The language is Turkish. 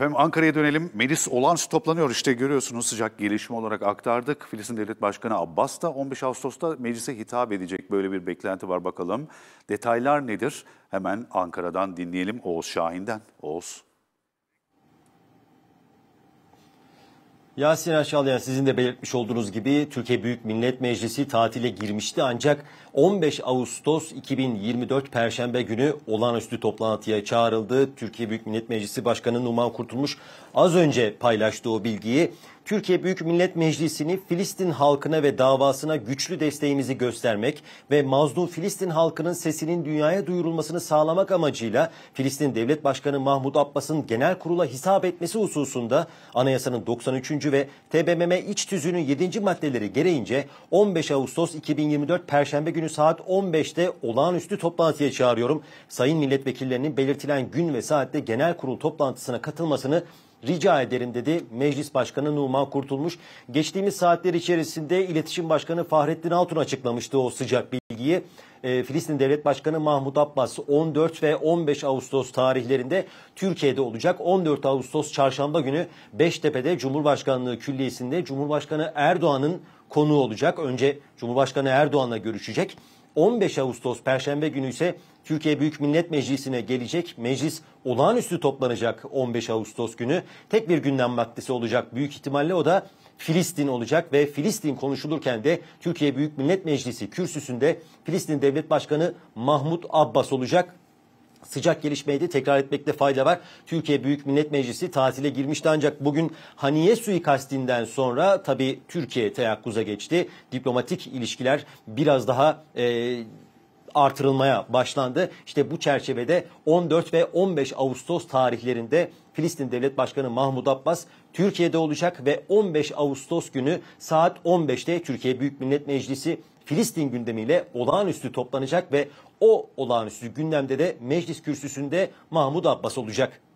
Efendim Ankara'ya dönelim. Meclis olağanüstü toplanıyor. İşte görüyorsunuz, sıcak gelişme olarak aktardık. Filistin Devlet Başkanı Abbas da 15 Ağustos'ta meclise hitap edecek. Böyle bir beklenti var, bakalım. Detaylar nedir? Hemen Ankara'dan dinleyelim Oğuz Şahin'den. Oğuz. Yasin Aşal, sizin de belirtmiş olduğunuz gibi Türkiye Büyük Millet Meclisi tatile girmişti ancak 15 Ağustos 2024 Perşembe günü olağanüstü toplantıya çağrıldı. Türkiye Büyük Millet Meclisi Başkanı Numan Kurtulmuş az önce paylaştığı o bilgiyi, Türkiye Büyük Millet Meclisi'ni Filistin halkına ve davasına güçlü desteğimizi göstermek ve mazlum Filistin halkının sesinin dünyaya duyurulmasını sağlamak amacıyla Filistin Devlet Başkanı Mahmud Abbas'ın genel kurula hitap etmesi hususunda anayasanın 93. ve TBMM iç tüzüğünün 7. maddeleri gereğince 15 Ağustos 2024 Perşembe günü saat 15'te olağanüstü toplantıya çağırıyorum. Sayın milletvekillerinin belirtilen gün ve saatte genel kurul toplantısına katılmasını rica ederim dedi Meclis Başkanı Numan Kurtulmuş. Geçtiğimiz saatler içerisinde İletişim Başkanı Fahrettin Altun açıklamıştı o sıcak bilgiyi. Filistin Devlet Başkanı Mahmud Abbas 14 ve 15 Ağustos tarihlerinde Türkiye'de olacak. 14 Ağustos Çarşamba günü Beştepe'de Cumhurbaşkanlığı Külliyesi'nde Cumhurbaşkanı Erdoğan'ın konuğu olacak. Önce Cumhurbaşkanı Erdoğan'la görüşecek. 15 Ağustos Perşembe günü ise Türkiye Büyük Millet Meclisi'ne gelecek. Meclis olağanüstü toplanacak 15 Ağustos günü. Tek bir gündem maddesi olacak büyük ihtimalle, o da Filistin olacak ve Filistin konuşulurken de Türkiye Büyük Millet Meclisi kürsüsünde Filistin Devlet Başkanı Mahmud Abbas olacak. Sıcak gelişmeyi de tekrar etmekte fayda var. Türkiye Büyük Millet Meclisi tatile girmişti ancak bugün Haniye suikastinden sonra tabii Türkiye teyakkuza geçti. Diplomatik ilişkiler biraz daha artırılmaya başlandı. İşte bu çerçevede 14 ve 15 Ağustos tarihlerinde Filistin Devlet Başkanı Mahmud Abbas Türkiye'de olacak ve 15 Ağustos günü saat 15'te Türkiye Büyük Millet Meclisi Filistin gündemiyle olağanüstü toplanacak ve o olağanüstü gündemde de meclis kürsüsünde Mahmud Abbas olacak.